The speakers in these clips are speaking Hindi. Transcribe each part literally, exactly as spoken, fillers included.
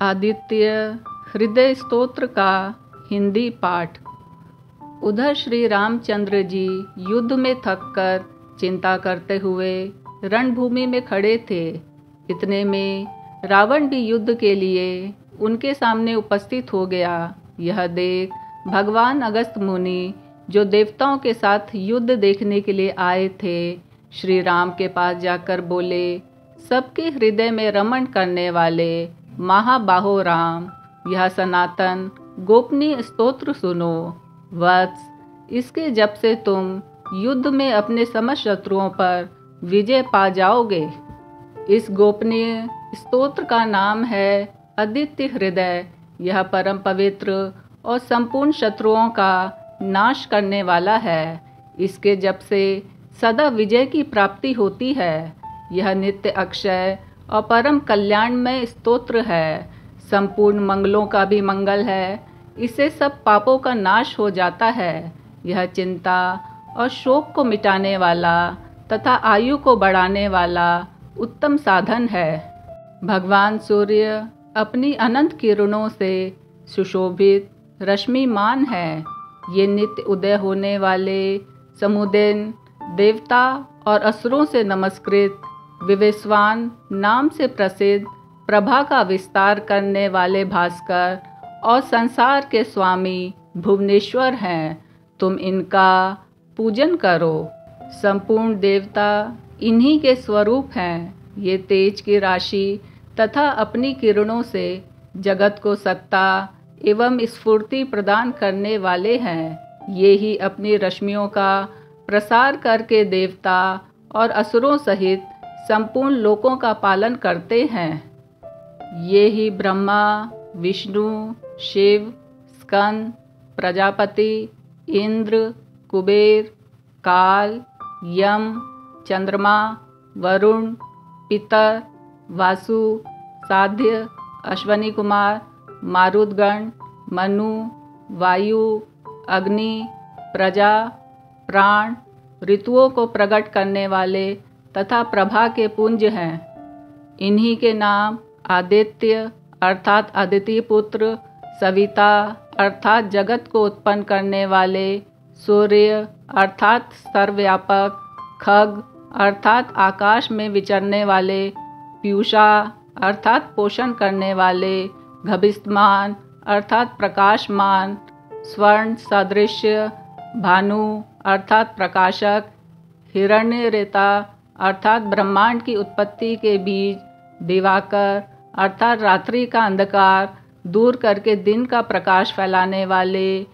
आदित्य हृदय स्तोत्र का हिंदी पाठ। उधर श्री रामचंद्र जी युद्ध में थककर चिंता करते हुए रणभूमि में खड़े थे। इतने में रावण भी युद्ध के लिए उनके सामने उपस्थित हो गया। यह देख भगवान अगस्त मुनि, जो देवताओं के साथ युद्ध देखने के लिए आए थे, श्री राम के पास जाकर बोले, सबके हृदय में रमण करने वाले महाबाहो राम, यह सनातन गोपनीय स्तोत्र सुनो। वत्स, इसके जब से तुम युद्ध में अपने समस्त शत्रुओं पर विजय पा जाओगे। इस गोपनीय स्तोत्र का नाम है अदित्य हृदय। यह परम पवित्र और संपूर्ण शत्रुओं का नाश करने वाला है। इसके जप से सदा विजय की प्राप्ति होती है। यह नित्य अक्षय और परम कल्याणमय स्तोत्र है। संपूर्ण मंगलों का भी मंगल है। इससे सब पापों का नाश हो जाता है। यह चिंता और शोक को मिटाने वाला तथा आयु को बढ़ाने वाला उत्तम साधन है। भगवान सूर्य अपनी अनंत किरणों से सुशोभित रश्मिमान है। ये नित्य उदय होने वाले समुदेन देवता और असुरों से नमस्कृत विवेस्वान नाम से प्रसिद्ध प्रभा का विस्तार करने वाले भास्कर और संसार के स्वामी भुवनेश्वर हैं। तुम इनका पूजन करो। संपूर्ण देवता इन्हीं के स्वरूप हैं। ये तेज की राशि तथा अपनी किरणों से जगत को सत्ता एवं स्फूर्ति प्रदान करने वाले हैं। ये ही अपनी रश्मियों का प्रसार करके देवता और असुरों सहित संपूर्ण लोकों का पालन करते हैं। ये ही ब्रह्मा, विष्णु, शिव, स्कंद, प्रजापति, इंद्र, कुबेर, काल, यम, चंद्रमा, वरुण, पितर, वासु, साध्य, अश्वनी कुमार, मारुदगण, मनु, वायु, अग्नि, प्रजा, प्राण, ऋतुओं को प्रकट करने वाले तथा प्रभा के पुंज हैं। इन्हीं के नाम आदित्य अर्थात अदिति पुत्र, सविता अर्थात जगत को उत्पन्न करने वाले, सूर्य अर्थात सर्वव्यापक, खग अर्थात आकाश में विचरने वाले, पीयूषा अर्थात पोषण करने वाले, गभीष्टमान अर्थात प्रकाशमान, स्वर्ण सदृश, भानु अर्थात प्रकाशक, हिरण्यरेता अर्थात ब्रह्मांड की उत्पत्ति के बीज, दिवाकर अर्थात रात्रि का अंधकार दूर करके दिन का प्रकाश फैलाने वाले,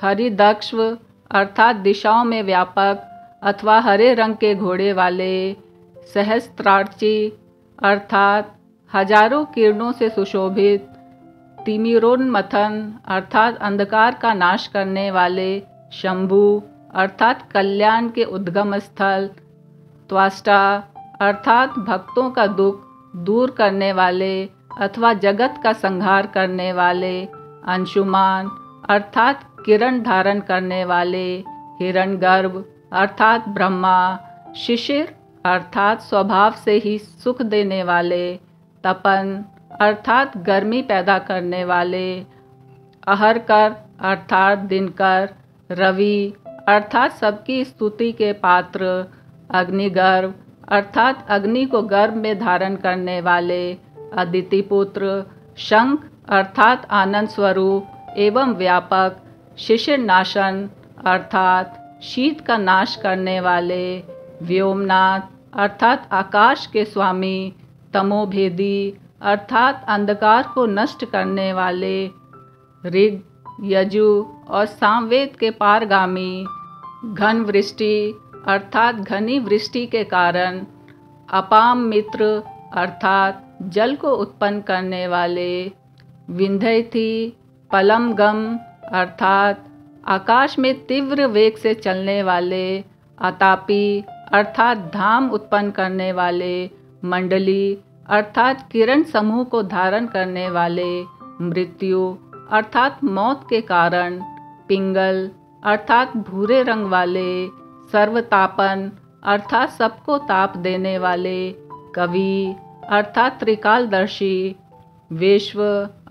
हरिदक्ष अर्थात दिशाओं में व्यापक अथवा हरे रंग के घोड़े वाले, सहस्त्रार्ची अर्थात हजारों किरणों से सुशोभित, तिमिरोन्मथन अर्थात अंधकार का नाश करने वाले, शंभु अर्थात कल्याण के उद्गम स्थल, त्वाष्टा अर्थात भक्तों का दुख दूर करने वाले अथवा जगत का संहार करने वाले, अंशुमान अर्थात किरण धारण करने वाले, हिरण्यगर्भ अर्थात ब्रह्मा, शिशिर अर्थात स्वभाव से ही सुख देने वाले, तपन अर्थात गर्मी पैदा करने वाले, अहरकर अर्थात दिनकर, रवि अर्थात सबकी स्तुति के पात्र, अग्निगर्भ अर्थात अग्नि को गर्भ में धारण करने वाले, अदिति पुत्र, शंख अर्थात आनंद स्वरूप एवं व्यापक, शिशिर नाशन अर्थात शीत का नाश करने वाले, व्योमनाथ अर्थात आकाश के स्वामी, तमोभेदी अर्थात अंधकार को नष्ट करने वाले, ऋग, यजु और सामवेद के पारगामी, घन वृष्टि अर्थात घनी वृष्टि के कारण, अपाम मित्र अर्थात जल को उत्पन्न करने वाले, विंध्यति, पलमगम अर्थात आकाश में तीव्र वेग से चलने वाले, अतापी अर्थात धाम उत्पन्न करने वाले, मंडली अर्थात किरण समूह को धारण करने वाले, मृत्यु अर्थात मौत के कारण, पिंगल अर्थात भूरे रंग वाले, सर्वतापन अर्थात सबको ताप देने वाले, कवि अर्थात त्रिकालदर्शी, विश्व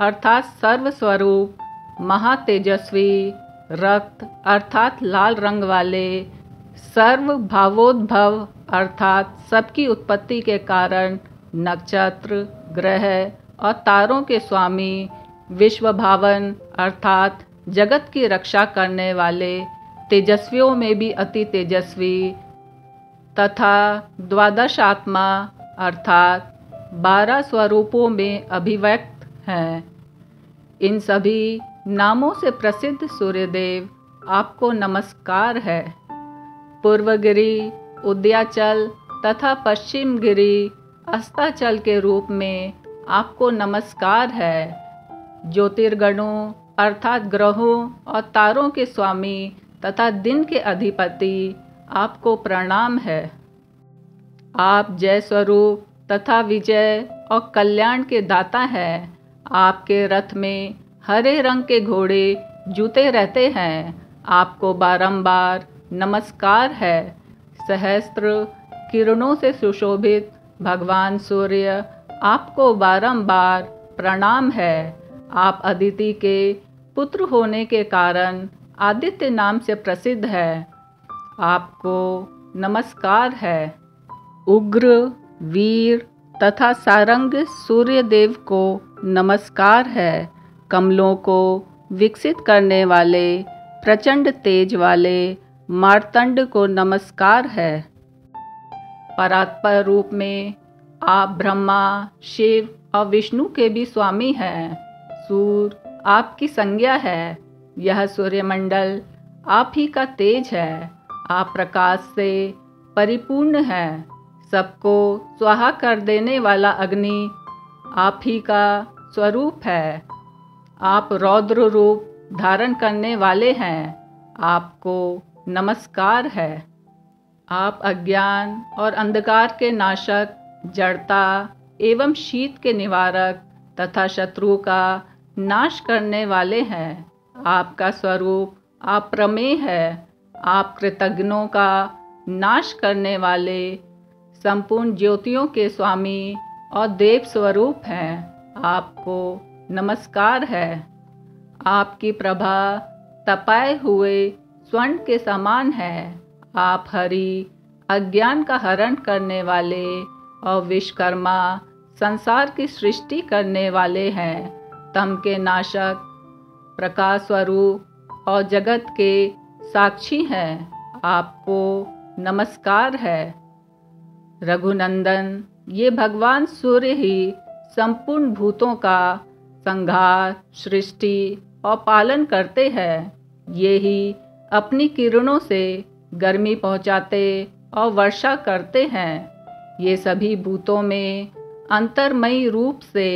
अर्थात सर्वस्वरूप, महातेजस्वी, रक्त अर्थात लाल रंग वाले, सर्व भावोद्भव अर्थात सबकी उत्पत्ति के कारण, नक्षत्र, ग्रह और तारों के स्वामी, विश्वभावन अर्थात जगत की रक्षा करने वाले, तेजस्वियों में भी अति तेजस्वी, तथा द्वादश आत्मा अर्थात बारह स्वरूपों में अभिव्यक्त हैं। इन सभी नामों से प्रसिद्ध सूर्यदेव आपको नमस्कार है। पूर्वगिरी, उदयाचल तथा पश्चिम गिरी, अस्ताचल के रूप में आपको नमस्कार है। ज्योतिर्गणों अर्थात ग्रहों और तारों के स्वामी तथा दिन के अधिपति आपको प्रणाम है। आप जय स्वरूप तथा विजय और कल्याण के दाता हैं। आपके रथ में हरे रंग के घोड़े जूते रहते हैं। आपको बारंबार नमस्कार है। सहस्त्र किरणों से सुशोभित भगवान सूर्य आपको बारंबार प्रणाम है। आप अदिति के पुत्र होने के कारण आदित्य नाम से प्रसिद्ध है। आपको नमस्कार है। उग्र, वीर तथा सारंग सूर्यदेव को नमस्कार है। कमलों को विकसित करने वाले, प्रचंड तेज वाले मार्तंड को नमस्कार है। परात्पर रूप में आप ब्रह्मा, शिव और विष्णु के भी स्वामी हैं। सूर्य आपकी संज्ञा है। यह सूर्यमंडल आप ही का तेज है। आप प्रकाश से परिपूर्ण है। सबको स्वाहा कर देने वाला अग्नि आप ही का स्वरूप है। आप रौद्र रूप धारण करने वाले हैं। आपको नमस्कार है। आप अज्ञान और अंधकार के नाशक, जड़ता एवं शीत के निवारक तथा शत्रु का नाश करने वाले हैं। आपका स्वरूप आप प्रमेय है। आप कृतज्ञों का नाश करने वाले, संपूर्ण ज्योतियों के स्वामी और देव स्वरूप हैं। आपको नमस्कार है। आपकी प्रभा तपाए हुए स्वर्ण के समान है। आप हरि, अज्ञान का हरण करने वाले और विश्वकर्मा, संसार की सृष्टि करने वाले हैं। तम के नाशक, प्रकाश स्वरूप और जगत के साक्षी हैं। आपको नमस्कार है। रघुनंदन, ये भगवान सूर्य ही संपूर्ण भूतों का संहार, सृष्टि और पालन करते हैं। ये ही अपनी किरणों से गर्मी पहुँचाते और वर्षा करते हैं। ये सभी भूतों में अंतर्मयी रूप से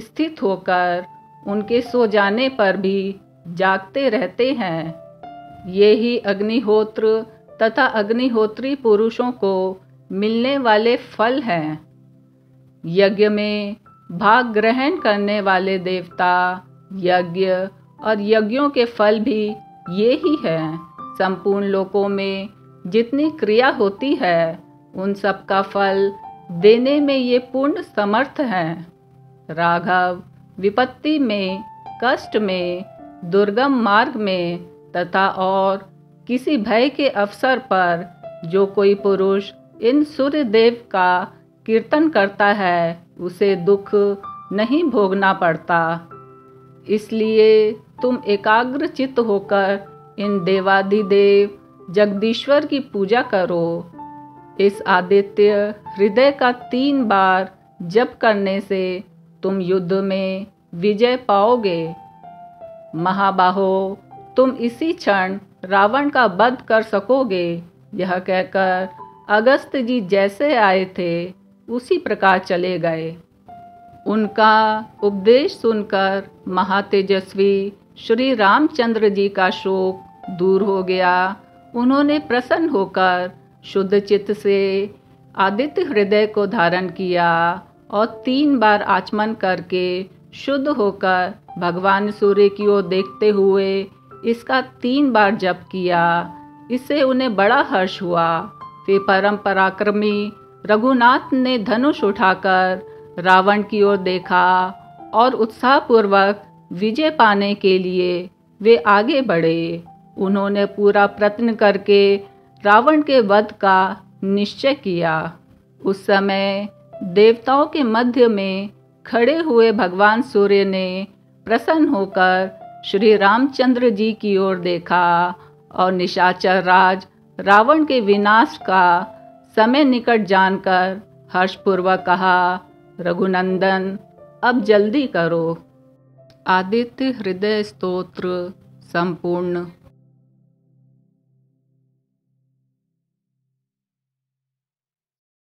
स्थित होकर उनके सो जाने पर भी जागते रहते हैं। ये ही अग्निहोत्र तथा अग्निहोत्री पुरुषों को मिलने वाले फल हैं। यज्ञ में भाग ग्रहण करने वाले देवता, यज्ञ और यज्ञों के फल भी ये ही हैं। संपूर्ण लोकों में जितनी क्रिया होती है उन सब का फल देने में ये पूर्ण समर्थ हैं। राघव, विपत्ति में, कष्ट में, दुर्गम मार्ग में तथा और किसी भय के अवसर पर जो कोई पुरुष इन सूर्यदेव का कीर्तन करता है उसे दुख नहीं भोगना पड़ता। इसलिए तुम एकाग्र चित्त होकर इन देवाधिदेव जगदीश्वर की पूजा करो। इस आदित्य हृदय का तीन बार जप करने से तुम युद्ध में विजय पाओगे। महाबाहो, तुम इसी क्षण रावण का वध कर सकोगे। यह कहकर अगस्त जी जैसे आए थे उसी प्रकार चले गए। उनका उपदेश सुनकर महातेजस्वी श्री रामचंद्र जी का शोक दूर हो गया। उन्होंने प्रसन्न होकर शुद्ध चित्त से आदित्य हृदय को धारण किया और तीन बार आचमन करके शुद्ध होकर भगवान सूर्य की ओर देखते हुए इसका तीन बार जप किया। इससे उन्हें बड़ा हर्ष हुआ। फिर परम पराक्रमी रघुनाथ ने धनुष उठाकर रावण की ओर देखा और उत्साहपूर्वक विजय पाने के लिए वे आगे बढ़े। उन्होंने पूरा प्रयत्न करके रावण के वध का निश्चय किया। उस समय देवताओं के मध्य में खड़े हुए भगवान सूर्य ने प्रसन्न होकर श्री रामचंद्र जी की ओर देखा और निशाचर राज रावण के विनाश का समय निकट जानकर हर्षपूर्वक कहा, रघुनंदन अब जल्दी करो। आदित्य हृदय स्तोत्र संपूर्ण।